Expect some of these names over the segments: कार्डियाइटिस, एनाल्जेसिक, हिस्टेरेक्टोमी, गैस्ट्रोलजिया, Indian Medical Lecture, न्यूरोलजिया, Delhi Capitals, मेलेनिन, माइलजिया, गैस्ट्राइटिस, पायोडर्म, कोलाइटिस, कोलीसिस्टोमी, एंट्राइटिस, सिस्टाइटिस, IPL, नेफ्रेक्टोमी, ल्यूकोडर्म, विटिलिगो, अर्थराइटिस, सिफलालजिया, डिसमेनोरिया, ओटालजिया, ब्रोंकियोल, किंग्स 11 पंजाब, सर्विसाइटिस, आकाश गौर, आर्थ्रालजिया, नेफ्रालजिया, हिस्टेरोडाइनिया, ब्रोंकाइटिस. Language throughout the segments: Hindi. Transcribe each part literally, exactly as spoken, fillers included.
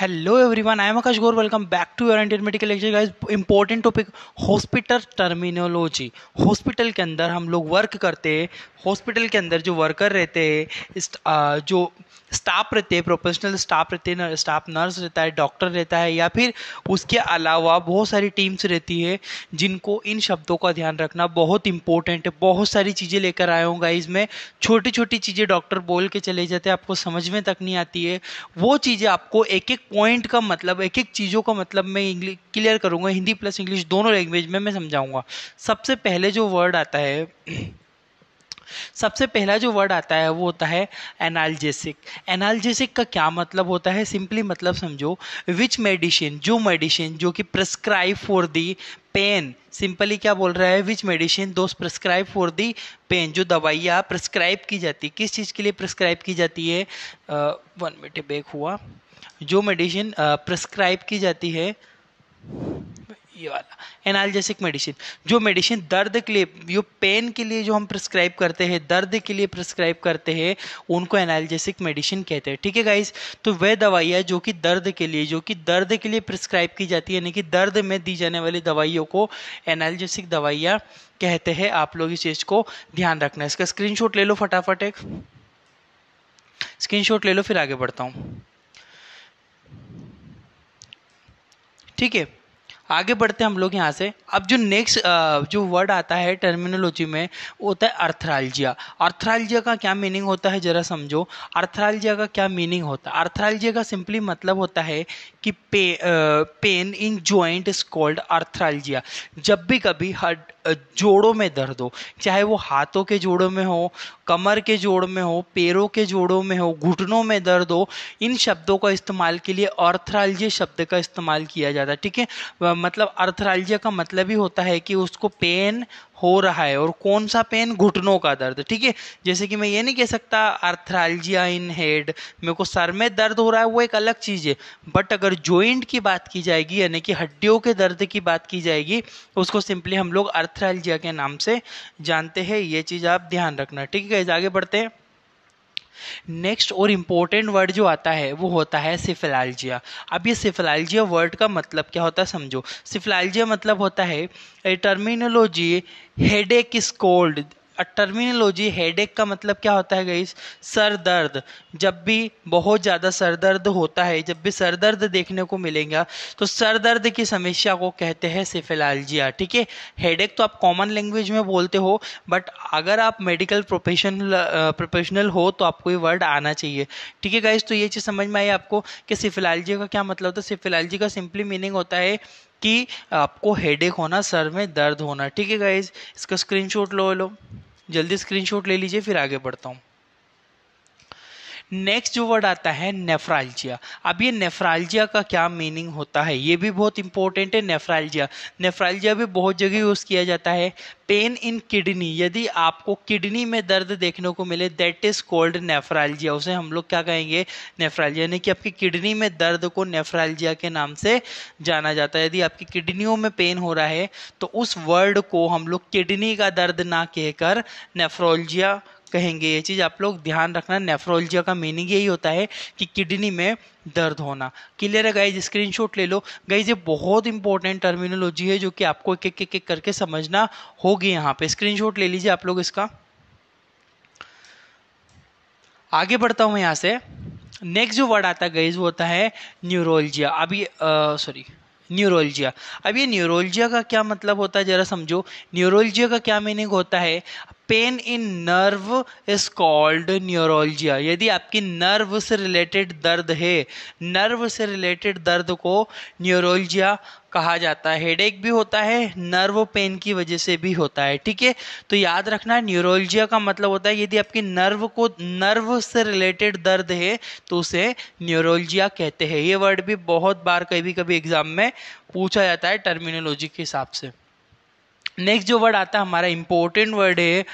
Hello everyone, I am आकाश गौर। Welcome back to your Indian medical lecture. Guys, important topic hospital terminology. Hospital के अंदर हम लोग वर्क करते हैं, हॉस्पिटल के अंदर जो वर्कर रहते हैं, जो स्टाफ रहते हैं, प्रोफेशनल स्टाफ रहते हैं, स्टाफ नर्स रहता है, डॉक्टर रहता है, या फिर उसके अलावा बहुत सारी टीम्स रहती है, जिनको इन शब्दों का ध्यान रखना बहुत इंपॉर्टेंट है। बहुत सारी चीज़ें लेकर आया हूँ गाइस मैं। छोटी छोटी चीज़ें डॉक्टर बोल के चले जाते हैं, आपको समझ में तक नहीं आती है वो चीज़ें। आपको एक एक पॉइंट का मतलब, एक एक चीज़ों का मतलब मैं इंग्लिश क्लियर करूँगा, हिंदी प्लस इंग्लिश दोनों लैंग्वेज में मैं समझाऊँगा। सबसे पहले जो वर्ड आता है सबसे पहला जो वर्ड आता है वो होता है एनाल्जेसिक। एनाल्जेसिक का क्या मतलब होता है? सिंपली मतलब समझो, विच मेडिसिन, जो मेडिसिन जो कि prescribe for the pain. Simply क्या बोल रहा है? Which medicine does prescribe for the pain. जो दवाइयाँ प्रिस्क्राइब की जाती है, किस चीज़ के लिए प्रिस्क्राइब की जाती है? वन मिनट बैक हुआ। जो मेडिसिन प्रिस्क्राइब की जाती है, ये वाला एनाल्जेसिक मेडिसिन, जो मेडिसिन दर्द के लिए, जो पेन के लिए जो हम प्रिस्क्राइब करते हैं, दर्द के लिए प्रिस्क्राइब करते हैं, उनको एनाल्जेसिक मेडिसिन कहते हैं। ठीक है गाइस, तो वह दवाइयाँ जो कि दर्द के लिए जो कि दर्द के लिए प्रिस्क्राइब की जाती है, यानी कि दर्द में दी जाने वाली दवाइयों को एनाल्जेसिक दवाइयाँ कहते हैं। आप लोग इस चीज़ को ध्यान रखना है। इसका स्क्रीनशॉट ले लो फटाफट, एक स्क्रीनशॉट ले लो, फिर आगे बढ़ता हूँ। ठीक है, आगे बढ़ते हैं हम लोग यहाँ से। अब जो नेक्स्ट जो वर्ड आता है टर्मिनोलॉजी में, वो होता है आर्थ्रालजिया। आर्थ्रालजिया का क्या मीनिंग होता है जरा समझो। आर्थ्रालजिया का क्या मीनिंग होता है? आर्थ्रालजिया का सिंपली मतलब होता है कि पे, pain in joint is called आर्थ्रालजिया। जब भी कभी हड जोड़ों में दर्द हो, चाहे वो हाथों के जोड़ों में हो, कमर के जोड़ में हो, पैरों के जोड़ों में हो, घुटनों में दर्द हो, इन शब्दों का इस्तेमाल के लिए आर्थ्रालजिया शब्द का इस्तेमाल किया जाता है। ठीक है, मतलब आर्थ्रालजिया का मतलब ही होता है कि उसको पेन हो रहा है। और कौन सा पेन? घुटनों का दर्द। ठीक है, जैसे कि मैं ये नहीं कह सकता आर्थ्रालजिया इन हेड, मेरे को सर में दर्द हो रहा है, वो एक अलग चीज़ है। बट अगर जॉइंट की बात की जाएगी, यानी कि हड्डियों के दर्द की बात की जाएगी, उसको सिंपली हम लोग आर्थ्रालजिया के नाम से जानते हैं। ये चीज़ आप ध्यान रखना। ठीक है, आगे बढ़ते हैं। नेक्स्ट और इम्पोर्टेंट वर्ड जो आता है वो होता है सिफलालजिया। अब ये सिफलालजिया वर्ड का मतलब क्या होता है समझो। सिफलालजिया मतलब होता है terminology headache is called. Terminology headache का मतलब क्या होता है गाइस? सर दर्द। जब भी बहुत ज़्यादा सर दर्द होता है, जब भी सर दर्द देखने को मिलेगा, तो सर दर्द की समस्या को कहते हैं सिफलालजिया। ठीक है, हेडेक तो आप कॉमन लैंग्वेज में बोलते हो, बट अगर आप मेडिकल प्रोफेशनल प्रोफेशनल हो तो आपको ये वर्ड आना चाहिए। ठीक है गाइस, तो ये चीज़ समझ में आई आपको कि सिफलालजिया का क्या मतलब होता है। सिफलालजिया का सिंपली मीनिंग होता है कि आपको हेडेक होना, सर में दर्द होना। ठीक है गाइस, इसका स्क्रीनशॉट लो लो जल्दी स्क्रीनशॉट ले लीजिए, फिर आगे बढ़ता हूँ। नेक्स्ट जो वर्ड आता है नेफ्रालजिया। अब ये नेफ्रालजिया का क्या मीनिंग होता है? ये भी बहुत इंपॉर्टेंट है। नेफ्रालजिया नेफ्रालजिया भी बहुत जगह यूज़ किया जाता है। पेन इन किडनी, यदि आपको किडनी में दर्द देखने को मिले, दैट इज़ कॉल्ड नेफ्रालजिया। उसे हम लोग क्या कहेंगे? नेफ्रालजिया। यानी कि आपकी किडनी में दर्द को नेफ्रालजिया के नाम से जाना जाता है। यदि आपकी किडनियों में पेन हो रहा है, तो उस वर्ड को हम लोग किडनी का दर्द ना कहकर नेफ्रोलजिया कहेंगे। ये चीज़ आप लोग ध्यान रखना। नेफ्रोलजिया का मीनिंग यही होता है कि किडनी में दर्द होना। क्लियर है गाइज, स्क्रीनशॉट ले लो गाइज। ये बहुत इंपॉर्टेंट टर्मिनोलॉजी है जो कि आपको एक एक करके समझना होगी। यहाँ पे स्क्रीनशॉट ले लीजिए आप लोग इसका। आगे बढ़ता हूँ यहाँ से। नेक्स्ट जो वर्ड आता है गाइज वो होता है न्यूरोलजिया। अब ये सॉरी न्यूरोलजिया। अब ये न्यूरोलजिया का क्या मतलब होता है जरा समझो। न्यूरोलजिया का क्या मीनिंग होता है? Pain in nerve is called न्यूरोलजिया। यदि आपकी नर्व से रिलेटेड दर्द है, नर्व से रिलेटेड दर्द को न्यूरोलजिया कहा जाता है। हेडेक भी होता है, नर्व पेन की वजह से भी होता है। ठीक है, तो याद रखना न्यूरोलजिया का मतलब होता है यदि आपकी नर्व को, नर्व से रिलेटेड दर्द है तो उसे न्यूरोलजिया कहते हैं। ये वर्ड भी बहुत बार कभी कभी एग्जाम में पूछा जाता है टर्मिनोलॉजी के हिसाब से। नेक्स्ट जो वर्ड आता है हमारा इंपॉर्टेंट वर्ड है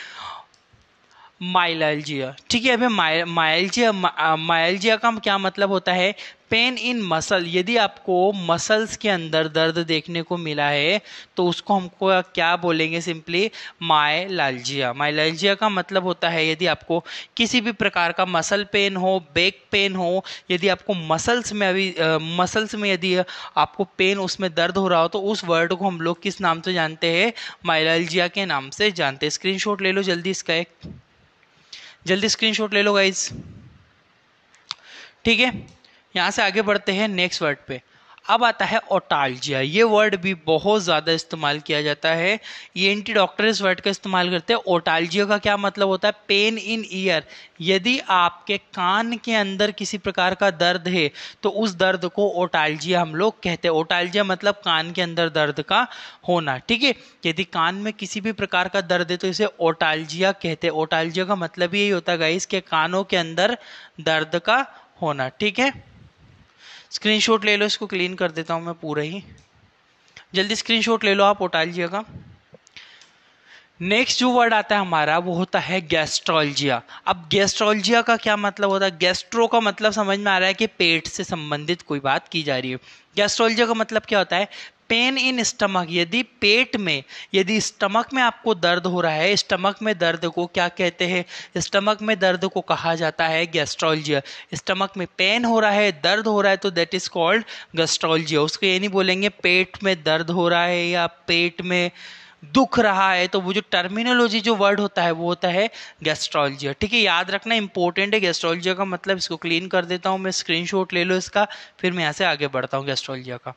माइलजिया। ठीक है, अभी माइलजिया माइलजिया का क्या मतलब होता है? पेन इन मसल, यदि आपको मसल्स के अंदर दर्द देखने को मिला है तो उसको हमको क्या बोलेंगे, सिंपली माइलजिया। माइलजिया का मतलब होता है यदि आपको किसी भी प्रकार का मसल पेन हो, बैक पेन हो, यदि आपको मसल्स में अभी आ, मसल्स में यदि आपको पेन, उसमें दर्द हो रहा हो, तो उस वर्ड को हम लोग किस नाम से जानते हैं, माइलजिया के नाम से जानते हैं। स्क्रीनशॉट ले लो जल्दी इसका, एक जल्दी स्क्रीनशॉट ले लो गाइज। ठीक है, यहाँ से आगे बढ़ते हैं नेक्स्ट वर्ड पे। अब आता है ओटालजिया। ये वर्ड भी बहुत ज़्यादा इस्तेमाल किया जाता है, ई एन टी डॉक्टर इस वर्ड का इस्तेमाल करते हैं। ओटालजिया का क्या मतलब होता है, पेन इन ईयर। यदि आपके कान के अंदर किसी प्रकार का दर्द है तो उस दर्द को ओटालजिया हम लोग कहते हैं। ओटालजिया मतलब कान के अंदर दर्द का होना। ठीक है, यदि कान में किसी भी प्रकार का दर्द है तो इसे ओटालजिया कहते हैं। ओटालजिया का मतलब यही होता है गाइस के कानों के अंदर दर्द का होना। ठीक है, स्क्रीनशॉट ले लो, इसको क्लीन कर देता हूं मैं पूरा ही, जल्दी स्क्रीनशॉट ले लो आप ओटालजिया का। नेक्स्ट जो वर्ड आता है हमारा वो होता है गैस्ट्रोलजिया। अब गैस्ट्रोलजिया का क्या मतलब होता है, गैस्ट्रो का मतलब समझ में आ रहा है कि पेट से संबंधित कोई बात की जा रही है। गैस्ट्रोलजिया का मतलब क्या होता है, पेन इन स्टमक। यदि पेट में, यदि स्टमक में आपको दर्द हो रहा है, स्टमक में दर्द को क्या कहते हैं, स्टमक में दर्द को कहा जाता है गैस्ट्रोलजिया। स्टमक में पेन हो रहा है, दर्द हो रहा है, तो दैट इज कॉल्ड गैस्ट्रोलजिया। उसको ये नहीं बोलेंगे पेट में दर्द हो रहा है या पेट में दुख रहा है, तो वो जो टर्मिनोलॉजी जो वर्ड होता है वो होता है गैस्ट्रोलजिया। ठीक है, याद रखना इंपॉर्टेंट है गैस्ट्रोलजिया का मतलब। इसको क्लीन कर देता हूँ मैं, स्क्रीनशॉट ले लो इसका, फिर मैं यहाँ से आगे बढ़ता हूँ गैस्ट्रोलजिया का।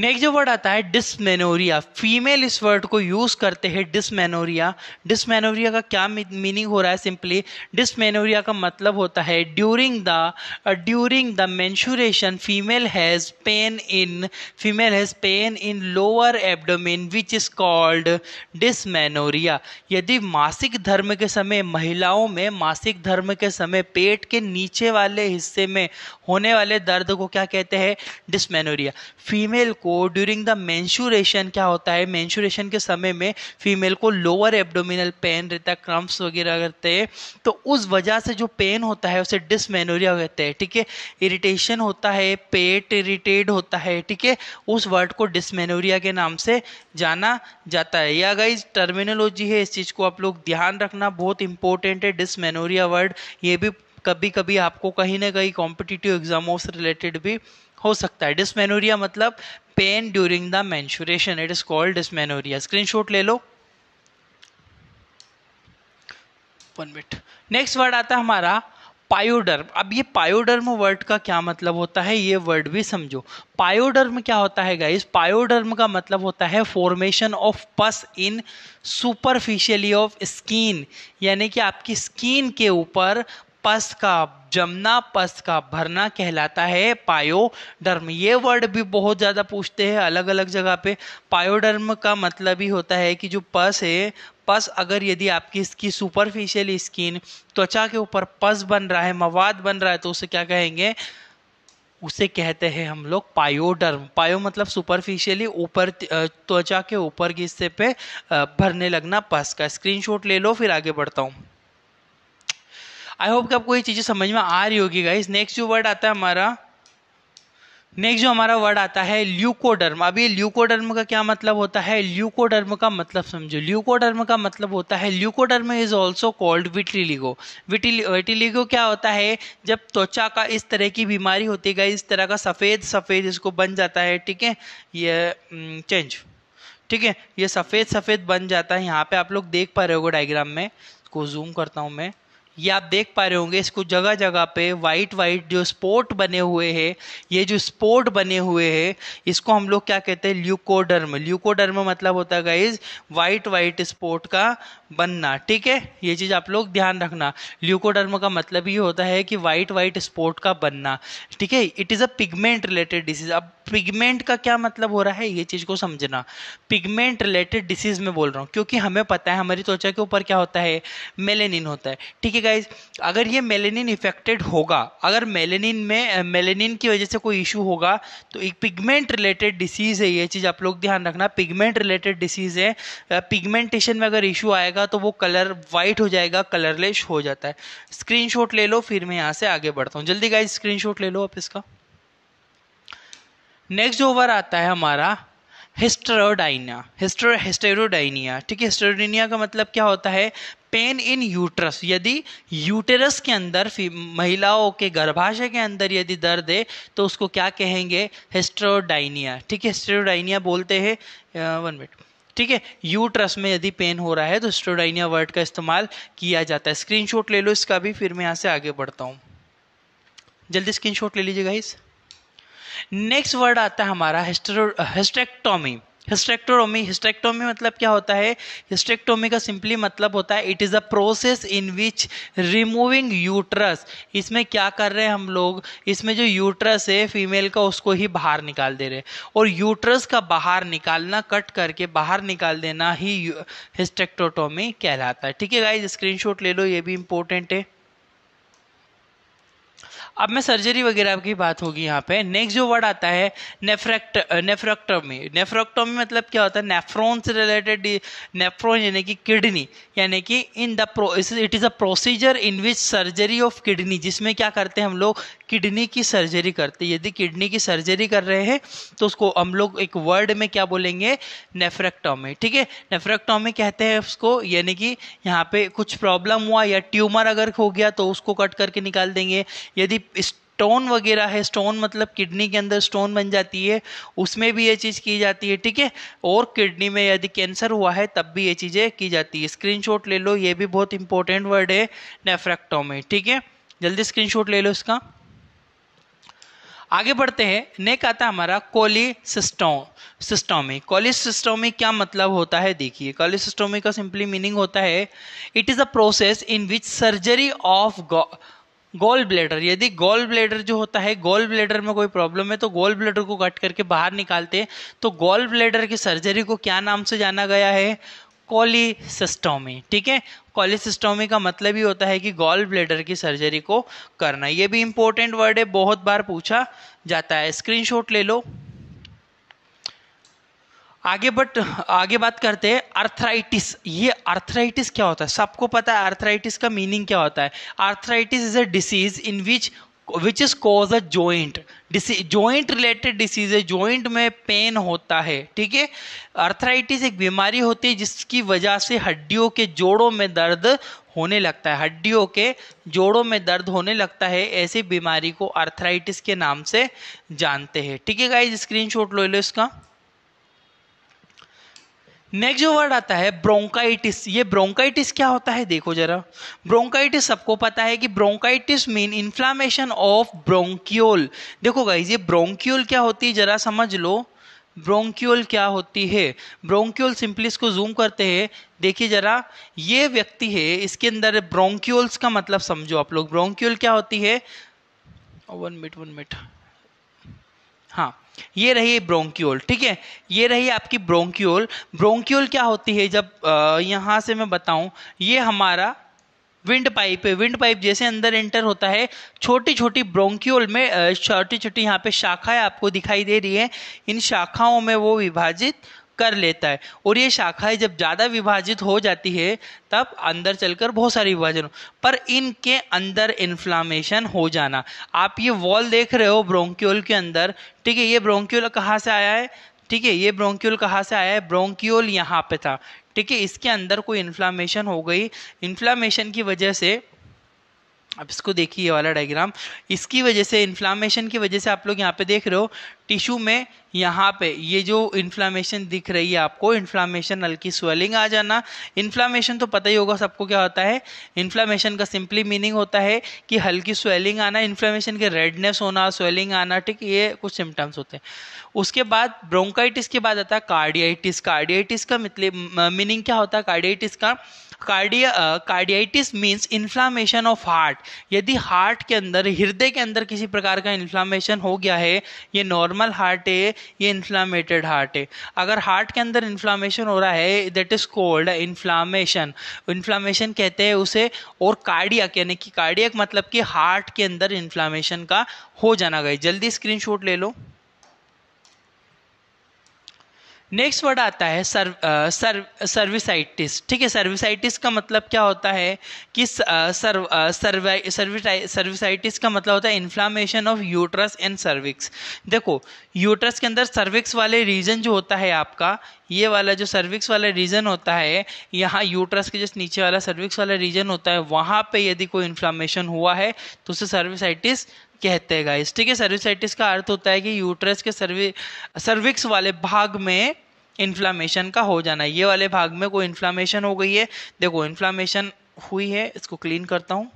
नेक्स्ट जो वर्ड आता है डिसमेनोरिया। फीमेल इस वर्ड को यूज़ करते हैं डिसमेनोरिया। डिसमेनोरिया का क्या मीनिंग हो रहा है, सिंपली डिसमेनोरिया का मतलब होता है during the during the menstruation female has pain in female has pain in lower abdomen which is called डिसमेनोरिया। यदि मासिक धर्म के समय, महिलाओं में मासिक धर्म के समय पेट के नीचे वाले हिस्से में होने वाले दर्द को क्या कहते हैं, डिसमेनोरिया। फीमेल को ड्यूरिंग द मेंस्ट्रुएशन क्या होता है, मेंस्ट्रुएशन के समय में फीमेल को लोअर एब्डोमिनल पेन रहता है, क्रम्प्स वगैरह करते हैं, तो उस वजह से जो पेन होता है उसे डिसमेनोरिया कहते हैं। ठीक है, इरिटेशन होता है, पेट इरिटेट होता है। ठीक है, उस वर्ड को डिसमेनोरिया के नाम से जाना जाता है। या गाइस टर्मिनोलॉजी है, इस चीज़ को आप लोग ध्यान रखना, बहुत इंपॉर्टेंट है डिसमेनोरिया वर्ड। ये भी कभी कभी आपको कहीं ना कहीं कॉम्पिटिटिव एग्जामों से रिलेटेड भी हो सकता है। डिसमेनोरिया मतलब pain during the menstruation, it is called डिसमेनोरिया। Screenshot ले लो वन मिनट। नेक्स्ट वर्ड आता है हमारा पायोडर्म। अब ये पायोडर्म वर्ड का क्या मतलब होता है, ये वर्ड भी समझो। पायोडर्म क्या होता है गाइस, पायोडर्म का मतलब होता है फॉर्मेशन ऑफ पस इन सुपरफिशियली ऑफ स्किन। यानी कि आपकी स्किन के ऊपर पस का जमना, पस का भरना कहलाता है पायोडर्म। ये वर्ड भी बहुत ज़्यादा पूछते हैं अलग अलग जगह पे। पायोडर्म का मतलब ही होता है कि जो पस है, पस अगर यदि आपकी इसकी सुपरफिशियल स्किन, त्वचा के ऊपर पस बन रहा है, मवाद बन रहा है, तो उसे क्या कहेंगे, उसे कहते हैं हम लोग पायोडर्म। पायो मतलब सुपरफिशियली, ऊपर त्वचा के ऊपर के हिस्से पे भरने लगना पस का। स्क्रीनशॉट ले लो, फिर आगे बढ़ता हूँ। आई होप कि आपको ये चीज़ें समझ में आ रही होगी गाइस। नेक्स्ट जो वर्ड आता है हमारा नेक्स्ट जो हमारा वर्ड आता है ल्यूकोडर्म। अब ये ल्यूकोडर्म का क्या मतलब होता है, ल्यूकोडर्म का मतलब समझो। ल्यूकोडर्म का मतलब होता है, ल्यूकोडर्म is also called विटिलिगो। विटिलिगो क्या होता है, जब त्वचा का इस तरह की बीमारी होती है, इस तरह का सफ़ेद सफ़ेद इसको बन जाता है। ठीक है, ये चेंज, ठीक है, ये सफ़ेद सफ़ेद बन जाता है। यहाँ पर आप लोग देख पा रहे हो डायग्राम में, इसको जूम करता हूँ मैं, ये आप देख पा रहे होंगे इसको, जगह जगह पे वाइट वाइट जो स्पॉट बने हुए हैं, ये जो स्पॉट बने हुए हैं इसको हम लोग क्या कहते हैं, ल्यूकोडर्म। ल्यूकोडर्म मतलब होता है गाइज वाइट वाइट स्पॉट का बनना। ठीक है, ये चीज़ आप लोग ध्यान रखना, ल्यूकोडर्म का मतलब ये होता है कि वाइट वाइट स्पॉट का बनना। ठीक है, it is a pigment related disease. अब पिगमेंट का क्या मतलब हो रहा है, ये चीज़ को समझना, पिगमेंट रिलेटेड डिसीज में बोल रहा हूँ, क्योंकि हमें पता है हमारी त्वचा के ऊपर क्या होता है, मेलेनिन होता है। ठीक है, गाइज अगर ये मेलेनिन इफेक्टेड होगा, अगर मेलेनिन में मेलेनिन की वजह से कोई इशू होगा तो एक पिगमेंट रिलेटेड डिसीज़ है, ये चीज़ आप लोग ध्यान रखना, पिगमेंट रिलेटेड डिसीज़ है। पिगमेंटेशन में अगर इशू आएगा तो वो कलर वाइट हो जाएगा, कलरलेस हो जाता है। स्क्रीनशॉट ले लो, फिर मैं यहाँ से आगे बढ़ता हूँ। जल्दी गाइज स्क्रीनशॉट ले लो आप इसका। नेक्स्ट ओवर आता है हमारा हिस्टेरोडाइनिया, हिस्टेरोडाइनिया ठीक है। हिस्टेरोडाइनिया का मतलब क्या होता है? पेन इन यूट्रस, यदि यूटेरस के अंदर, महिलाओं के गर्भाशय के अंदर यदि दर्द है तो उसको क्या कहेंगे? हिस्टेरोडाइनिया ठीक है, हिस्टेरोडाइनिया बोलते हैं। वन मिनट ठीक है, यूट्रस में यदि पेन हो रहा है तो हिस्टेरोडाइनिया वर्ड का इस्तेमाल किया जाता है। स्क्रीनशॉट ले लो इसका भी, फिर मैं यहाँ से आगे बढ़ता हूँ। जल्दी स्क्रीनशॉट ले लीजिएगा इस। नेक्स्ट वर्ड आता है हमारा हिस्टेरेक्टोमी। हिस्टेरेक्टोमी हिस्टेरेक्टोमी मतलब क्या होता है? हिस्टेरेक्टोमी का सिंपली मतलब होता है it is a process in which removing uterus. इसमें क्या कर रहे हैं हम लोग? इसमें जो यूट्रस है फीमेल का उसको ही बाहर निकाल दे रहे हैं, और यूट्रस का बाहर निकालना, कट करके बाहर निकाल देना ही हिस्टेरेक्टोमी कहलाता है। ठीक है गाइज स्क्रीनशॉट ले लो, ये भी इंपॉर्टेंट है। अब मैं सर्जरी वगैरह की बात होगी यहाँ पे। नेक्स्ट जो वर्ड आता है नेफ्रेक्ट नेफ्रेक्टोमी। नेफ्रेक्टोमी मतलब क्या होता है? नेफ्रॉन से रिलेटेड, नेफ्रॉन यानी कि किडनी, यानी कि in the pro it is a procedure in which surgery of kidney, जिसमें क्या करते हैं हम लोग? किडनी की सर्जरी करते हैं। यदि किडनी की सर्जरी कर रहे हैं तो उसको हम लोग एक वर्ड में क्या बोलेंगे? नेफ्रेक्टोमी ठीक है, नेफ्रेक्टोमी कहते हैं उसको। यानी कि यहाँ पे कुछ प्रॉब्लम हुआ या ट्यूमर अगर हो गया तो उसको कट करके निकाल देंगे। यदि स्टोन वगैरह है, स्टोन मतलब किडनी के अंदर स्टोन बन जाती है, उसमें भी ये चीज़ की जाती है ठीक है। और किडनी में यदि कैंसर हुआ है तब भी ये चीज़ें की जाती है। स्क्रीनशॉट ले लो, ये भी बहुत इंपॉर्टेंट वर्ड है नेफ्रेक्टोमी ठीक है। जल्दी स्क्रीनशॉट ले लो इसका। आगे बढ़ते हैं। नेक आता है हमारा कोलीसिस्टोमी। कोलीसिस्टोमी क्या मतलब होता है? देखिए कोलीसिस्टोमी का सिंपली मीनिंग होता है it is a process in which surgery of gall bladder. यदि गॉल ब्लेडर जो होता है, गॉल ब्लेडर में कोई प्रॉब्लम है तो गॉल ब्लेडर को कट करके बाहर निकालते हैं, तो गॉल ब्लेडर की सर्जरी को क्या नाम से जाना गया है? कोलीसिस्टोमी ठीक है। कोलीसिस्टोमी का मतलब ही होता है कि गॉल ब्लेडर की सर्जरी को करना। ये भी इंपॉर्टेंट वर्ड है, बहुत बार पूछा जाता है। स्क्रीनशॉट ले लो। आगे बट आगे बात करते हैं अर्थराइटिस। ये अर्थराइटिस क्या होता है? सबको पता है अर्थराइटिस का मीनिंग क्या होता है। अर्थराइटिस is a disease in which which is cause a joint joint related disease है, जॉइंट में पेन होता है ठीक है। अर्थराइटिस एक बीमारी होती है जिसकी वजह से हड्डियों के जोड़ों में दर्द होने लगता है, हड्डियों के जोड़ों में दर्द होने लगता है, ऐसी बीमारी को अर्थराइटिस के नाम से जानते हैं ठीक है गाइज। स्क्रीनशॉट ले लो इसका। नेक्स्ट जो वर्ड आता है ब्रोंकाइटिस। ये ब्रोंकाइटिस क्या होता है? देखो जरा, ब्रोंकाइटिस सबको पता है कि ब्रोंकाइटिस mean inflammation of ब्रोंकियोल। देखो गाइज ये ब्रोंकियोल क्या होती है जरा समझ लो। ब्रोंकियोल क्या होती है? ब्रोंकियोल सिंपली इसको जूम करते हैं, देखिए जरा, ये व्यक्ति है, इसके अंदर ब्रोंकियोल्स का मतलब समझो आप लोग। ब्रोंकियोल क्या होती है? वन मिनट वन मिनट हाँ, ये रही ब्रोंकियोल ठीक है, ये रही आपकी ब्रोंकियोल। ब्रोंकियोल क्या होती है? जब आ, यहाँ से मैं बताऊँ, ये हमारा विंड पाइप है। विंड पाइप जैसे अंदर एंटर होता है, छोटी छोटी ब्रोंकियोल में छोटी छोटी यहाँ पे शाखाएं आपको दिखाई दे रही है, इन शाखाओं में वो विभाजित कर लेता है, और ये शाखाएं जब ज़्यादा विभाजित हो जाती है तब अंदर चलकर बहुत सारे विभाजन हो, पर इनके अंदर इन्फ्लामेशन हो जाना। आप ये वॉल देख रहे हो ब्रोंकियोल के अंदर ठीक है, ये ब्रोंकियोल कहाँ से आया है ठीक है, ये ब्रोंकियोल कहाँ से आया है? ब्रोंकियोल यहाँ पे था ठीक है, इसके अंदर कोई इन्फ्लामेशन हो गई, इन्फ्लामेशन की वजह से, अब इसको देखिए ये वाला डायग्राम, इसकी वजह से, इन्फ्लामेशन की वजह से आप लोग यहाँ पे देख रहे हो टिश्यू में, यहाँ पे ये जो इन्फ्लामेशन दिख रही है आपको, इन्फ्लामेशन, हल्की स्वेलिंग आ जाना। इन्फ्लामेशन तो पता ही होगा सबको क्या होता है। इन्फ्लामेशन का सिंपली मीनिंग होता है कि हल्की स्वेलिंग आना, इन्फ्लामेशन के रेडनेस होना, स्वेलिंग आना ठीक, ये कुछ सिम्टम्स होते हैं। उसके बाद ब्रोंकाइटिस के बाद आता है कार्डियाइटिस। कार्डियाइटिस का मतलब मीनिंग क्या होता है? कार्डियाइटिस का cardia कार्डियाइटिस means inflammation of heart. यदि हार्ट के अंदर, हृदय के अंदर किसी प्रकार का इन्फ्लामेशन हो गया है, ये नॉर्मल हार्ट है, ये इन्फ्लामेटेड हार्ट है। अगर हार्ट के अंदर इन्फ्लामेशन हो रहा है, that is called inflammation, inflammation कहते हैं उसे। और कार्डियक यानी कि कार्डियक मतलब कि हार्ट के अंदर इन्फ्लामेशन का हो जाना। गई जल्दी स्क्रीनशॉट ले लो। नेक्स्ट वर्ड आता है सर्व सर्व सर्विसाइटिस। ठीक है, सर्विसाइटिस का मतलब क्या होता है कि सर्व सर्विसाइटिस का मतलब होता है inflammation of uterus and cervix. देखो, यूट्रस के अंदर सर्विक्स वाले रीजन जो होता है आपका, ये वाला जो सर्विक्स वाला रीजन होता है, यहाँ यूट्रस के जस्ट नीचे वाला सर्विक्स वाला रीजन होता है, वहाँ पे यदि कोई इन्फ्लामेशन हुआ है तो उसे सर्विसाइटिस कहते हैं गाइस। ठीक है, सर्विसाइटिस का अर्थ होता है कि यूट्रस के सर्वि सर्विक्स वाले भाग में इन्फ्लामेशन का हो जाना। ये वाले भाग में कोई इन्फ्लामेशन हो गई है। देखो, इन्फ्लामेशन हुई है, इसको क्लीन करता हूँ।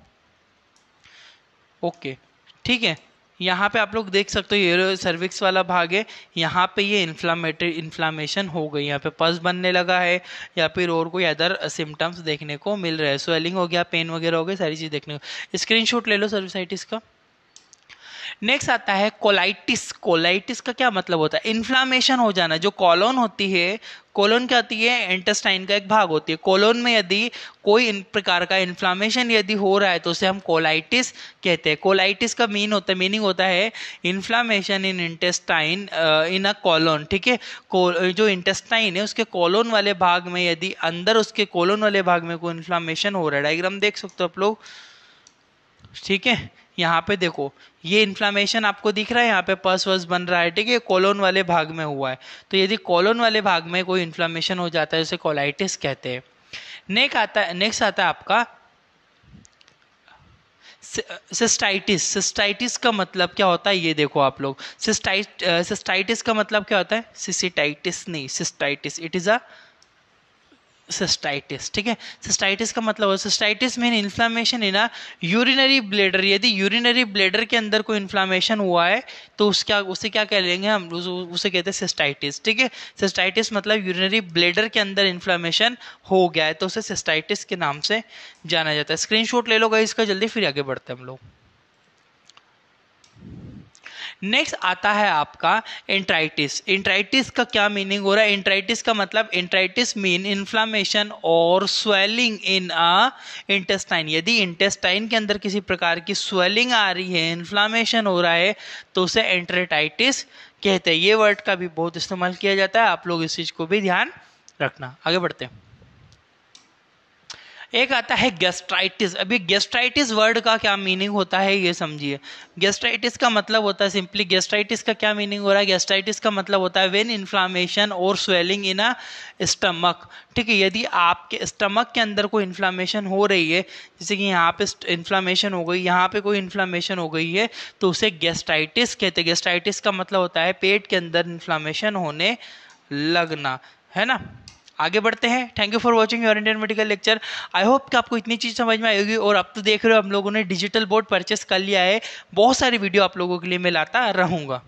ओके, ठीक है, यहाँ पे आप लोग देख सकते हो ये सर्विक्स वाला भाग है, यहाँ पे ये इन्फ्लामेटरी इन्फ्लामेशन हो गई, यहाँ पे पस बनने लगा है या फिर और कोई अदर सिम्टम्स देखने को मिल रहा है, स्वेलिंग हो गया, पेन वगैरह हो गया, सारी चीज़ देखने को। स्क्रीनशॉट ले लो सर्विसाइटिस का। नेक्स्ट आता है कोलाइटिस। कोलाइटिस का क्या मतलब होता है? इन्फ्लामेशन हो जाना। जो कॉलोन होती है, कोलोन क्या होती है? इंटेस्टाइन का एक भाग होती है। कोलोन में यदि कोई इन प्रकार का इन्फ्लामेशन यदि हो रहा है तो उसे हम कोलाइटिस कहते हैं। कोलाइटिस का मीन होता है मीनिंग होता है inflammation in intestine in a colon. ठीक है, जो इंटेस्टाइन है उसके कोलोन वाले भाग में यदि अंदर उसके कोलोन वाले भाग में कोई इन्फ्लामेशन हो रहा है, डायग्राम देख सकते हो आप लोग। ठीक है, यहाँ पे देखो, ये इन्फ्लामेशन आपको दिख रहा है, यहाँ पे पस वस बन रहा है। ठीक है, कोलोन वाले भाग में हुआ है, तो यदि कोलोन वाले भाग में कोई इन्फ्लामेशन हो जाता है उसे कोलाइटिस कहते हैं। नेक्स्ट आता है नेक्स्ट आता है आपका सिस्टाइटिस। सिस्टाइटिस का मतलब क्या होता है? ये देखो आप लोग, सिस्टाइट सिस्टाइटिस का मतलब क्या होता है? सिस्टाइटिस नहीं, सिस्टाइटिस, it is a सिस्टाइटिस। ठीक है, सिस्टाइटिस का मतलब सिस्टाइटिस में इन्फ्लामेशन इन यूरिनरी ब्लेडर। यदि यूरिनरी ब्लेडर के अंदर कोई इन्फ्लामेशन हुआ है तो उसका उसे क्या कह लेंगे हम? उस, उसे कहते हैं सिस्टाइटिस। ठीक है, सिस्टाइटिस मतलब यूरिनरी ब्लेडर के अंदर इन्फ्लामेशन हो गया है तो उसे सिस्टाइटिस के नाम से जाना जाता है। स्क्रीनशॉट ले लो गाइस इसका जल्दी, फिर आगे बढ़ते हैं हम लोग। नेक्स्ट आता है आपका एंट्राइटिस। एंट्राइटिस का क्या मीनिंग हो रहा है? एंट्राइटिस का मतलब एंट्राइटिस मीन इन्फ्लामेशन और स्वेलिंग इन अ इंटेस्टाइन। यदि इंटेस्टाइन के अंदर किसी प्रकार की स्वेलिंग आ रही है, इन्फ्लामेशन हो रहा है तो उसे एंट्राइटिस कहते हैं। ये वर्ड का भी बहुत इस्तेमाल किया जाता है, आप लोग इस चीज़ को भी ध्यान रखना। आगे बढ़ते हैं। एक आता है गैस्ट्राइटिस। अभी गैस्ट्राइटिस वर्ड का क्या मीनिंग होता है ये समझिए। गैस्ट्राइटिस का मतलब होता है सिंपली, गैस्ट्राइटिस का क्या मीनिंग हो रहा है? गैस्ट्राइटिस का मतलब होता है व्हेन इन्फ्लामेशन और स्वेलिंग इन अ स्टमक। ठीक है, यदि आपके स्टमक के अंदर कोई इन्फ्लामेशन हो रही है, जैसे कि यहाँ पे इन्फ्लामेशन हो गई, यहाँ पे कोई इन्फ्लामेशन हो गई है तो उसे गैस्ट्राइटिस कहते हैं। गैस्ट्राइटिस का मतलब होता है पेट के अंदर इन्फ्लामेशन होने लगना, है ना। आगे बढ़ते हैं। Thank you for watching your Indian medical lecture. I hope कि आपको इतनी चीज़ समझ में आई होगी। और अब तो देख रहे हो हम लोगों ने डिजिटल बोर्ड परचेस कर लिया है, बहुत सारी वीडियो आप लोगों के लिए मैं लाता रहूँगा।